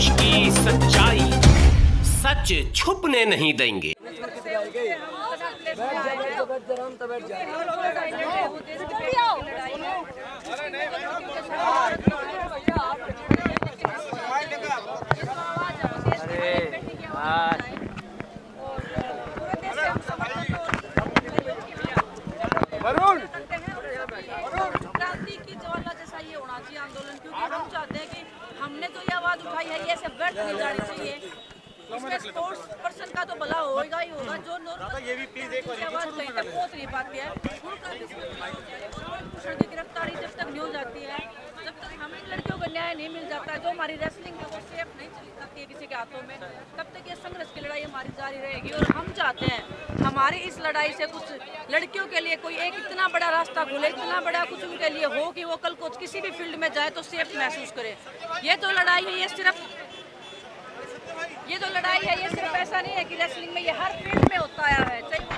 देश की सच्चाई सच छुपने नहीं देंगे। क्रांति की जवाहरलाल जैसा ये होना चाहिए आंदोलन, क्योंकि हम चाहते हैं कि हमने तो ये आवाज उठाई है, ये सब व्यर्थ नहीं जानी चाहिए। इसमें स्पोर्ट्स पर्सन का तो भला होगा ही होगा, जो आवाज कहीं तक पहुँच नहीं पाती है। ब्रजभूषण की गिरफ्तारी जब तक नहीं हो जाती है, जब तक हमें लड़कियों को न्याय नहीं मिल जाता, जो हमारी रेसलिंग है वो सेफ नहीं चली जाती है किसी के हाथों में, तब तक ये संघर्ष की लड़ाई हमारी जारी रहेगी। और हम चाहते हैं हमारी इस लड़ाई से कुछ लड़कियों के लिए कोई एक इतना बड़ा रास्ता खुले, इतना बड़ा कुछ उनके लिए हो कि वो कल को किसी भी फील्ड में जाए तो सेफ महसूस करे। ये तो लड़ाई है, ये सिर्फ ऐसा नहीं है कि रेसलिंग में, ये हर फील्ड में होता आया है, चाहे वो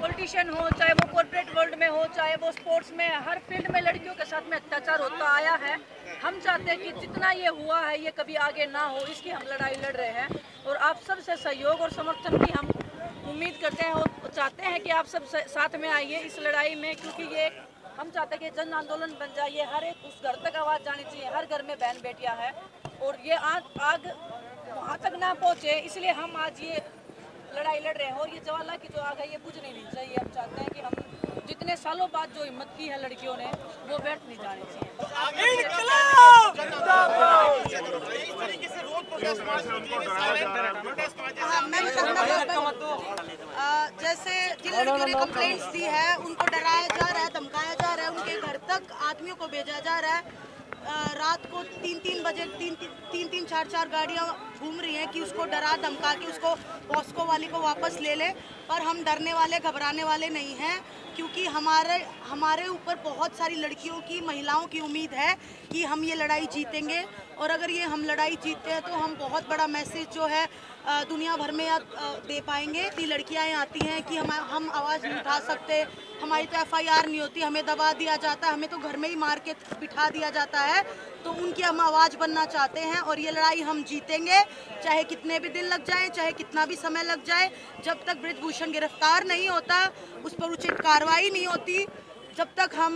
पॉलिटिशियन हो, चाहे वो कॉर्पोरेट वर्ल्ड में हो, चाहे वो स्पोर्ट्स में, हर फील्ड में लड़कियों के साथ में अत्याचार होता आया है। हम चाहते हैं कि जितना ये हुआ है ये कभी आगे ना हो, इसकी हम लड़ाई लड़ रहे हैं। और आप सबसे सहयोग और समर्थन की हम उम्मीद करते हैं और चाहते हैं कि आप सब साथ में आइए इस लड़ाई में, क्योंकि ये हम चाहते हैं कि जन आंदोलन बन जाए। हर एक उस घर तक आवाज़ जानी चाहिए, हर घर में बहन बेटियां हैं, और ये आग वहाँ तक ना पहुँचे, इसलिए हम आज ये लड़ाई लड़ रहे हैं। और ये जवाहरलाल की जो आग है ये बुझ नहीं चाहिए। हम चाहते हैं कि हम जितने सालों बाद जो हिम्मत की है लड़कियों ने वो व्यर्थ नहीं जानी चाहिए। जैसे जिन लड़कियों ने कंप्लेंट्स दी है उनको डराया जा रहा है, धमकाया जा रहा है, उनके घर तक आदमियों को भेजा जा रहा है। रात को 3-3 बजे 3-3, 4-4 गाड़ियाँ घूम रही हैं कि उसको डरा धमका के उसको पोस्को वाली को वापस ले ले। पर हम डरने वाले, घबराने वाले नहीं हैं, क्योंकि हमारे ऊपर बहुत सारी लड़कियों की, महिलाओं की उम्मीद है कि हम ये लड़ाई जीतेंगे। और अगर ये हम लड़ाई जीतते हैं तो हम बहुत बड़ा मैसेज जो है दुनिया भर में दे पाएंगे। इतनी लड़कियाँ आती हैं कि हम आवाज़ नहीं उठा सकते, हमारी तो FIR नहीं होती, हमें दबा दिया जाता है, हमें तो घर में ही मार के बिठा दिया जाता है। तो उनकी हम आवाज़ बनना चाहते हैं और ये लड़ाई हम जीतेंगे, चाहे कितने भी दिन लग जाए, चाहे कितना भी समय लग जाए। जब तक ब्रजभूषण गिरफ्तार नहीं होता, उस पर उचित कार्रवाई नहीं होती, जब तक हम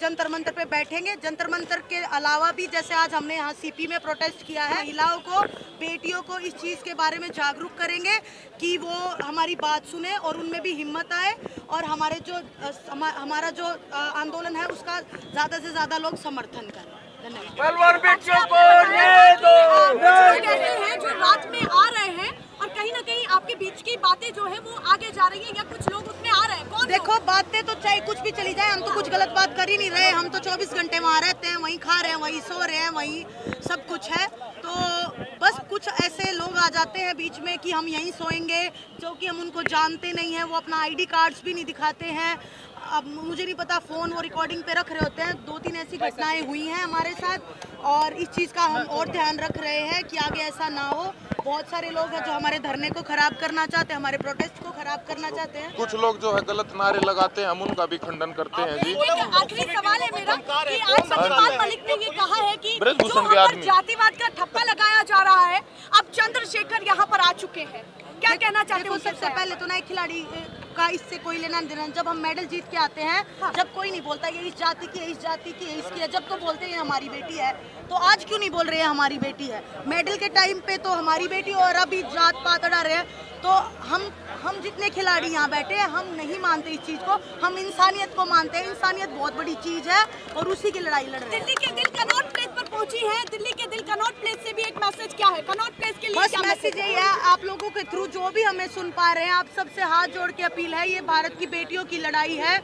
जंतर मंतर पे बैठेंगे। जंतर मंतर के अलावा भी जैसे आज हमने यहाँ CP में प्रोटेस्ट किया है, महिलाओं को, बेटियों को इस चीज़ के बारे में जागरूक करेंगे कि वो हमारी बात सुने और उनमें भी हिम्मत आए और हमारा जो आंदोलन है उसका ज़्यादा से ज़्यादा लोग समर्थन करें। धन्यवाद। जो रात में आ रहे हैं और कहीं ना कहीं आपके बीच की बातें जो है वो आगे जा रही है, या कुछ लोग उसमें आ रहे हैं, कौन देखो बातें तो चाहे कुछ भी चली जाए, हम तो कुछ गलत बात कर ही नहीं रहे। हम तो 24 घंटे वहाँ रहते हैं, वहीं खा रहे हैं, वहीं सो रहे हैं, वहीं सब कुछ है। तो बस कुछ ऐसे लोग आ जाते हैं बीच में कि हम यहीं सोएंगे, जो कि हम उनको जानते नहीं हैं, वो अपना ID कार्ड्स भी नहीं दिखाते हैं। अब मुझे नहीं पता फ़ोन वो रिकॉर्डिंग पे रख रहे होते हैं। 2-3 ऐसी घटनाएं हुई हैं हमारे साथ और इस चीज़ का हम और ध्यान रख रहे हैं कि आगे ऐसा ना हो। बहुत सारे लोग हैं जो हमारे धरने को ख़राब करना चाहते हैं, हमारे प्रोटेस्ट को ख़राब करना चाहते हैं। कुछ लोग जो है गलत नारे लगाते हैं, हम उनका भी खंडन करते हैं। जी आखिरी सवाल है मेरा कि आज संभामाल मलिक ने ये कहा है कि जातिवाद का ठप्पा लगाया जा रहा है, अब चंद्रशेखर यहाँ पर आ चुके हैं, क्या कहना चाहते हो? सबसे पहले तो ना खिलाड़ी का इससे कोई लेना देना, जब हम मेडल जीत के आते हैं, हाँ। जब कोई नहीं बोलता ये इस जाति की है, इस जाति की है, इसकी है, जब तो बोलते हैं हमारी बेटी है, तो आज क्यों नहीं बोल रहे हैं हमारी बेटी है? मेडल के टाइम पे तो हमारी बेटी, और अभी जात पात अड़ा रहे हैं। तो हम जितने खिलाड़ी यहाँ बैठे हैं, हम नहीं मानते इस चीज़ को, हम इंसानियत को मानते हैं। इंसानियत बहुत बड़ी चीज़ है और उसी की लड़ाई लड़ रहे हैं। दिल्ली के दिल कनॉट प्लेस पर पहुँची है, दिल्ली के दिल कनॉट प्लेस से भी एक मैसेज क्या है? कनॉट प्लेस के लिए बस मैसेज यही है, आप लोगों के थ्रू जो भी हमें सुन पा रहे हैं, आप सबसे हाथ जोड़ के अपील है, ये भारत की बेटियों की लड़ाई है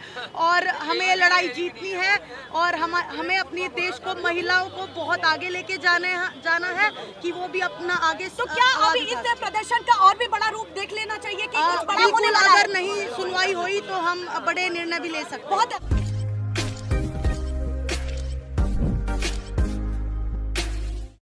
और हमें लड़ाई जीतनी है। और हमें अपने देश को, महिलाओं को बहुत आगे लेके जाना है कि वो भी अपना आगे। तो क्या अभी इससे प्रदर्शन का और भी बड़ा रूप देख लेना चाहिए कि कुछ बड़ा होने लगा? अगर नहीं सुनवाई हुई तो हम बड़े निर्णय भी ले सकते हैं। बहुत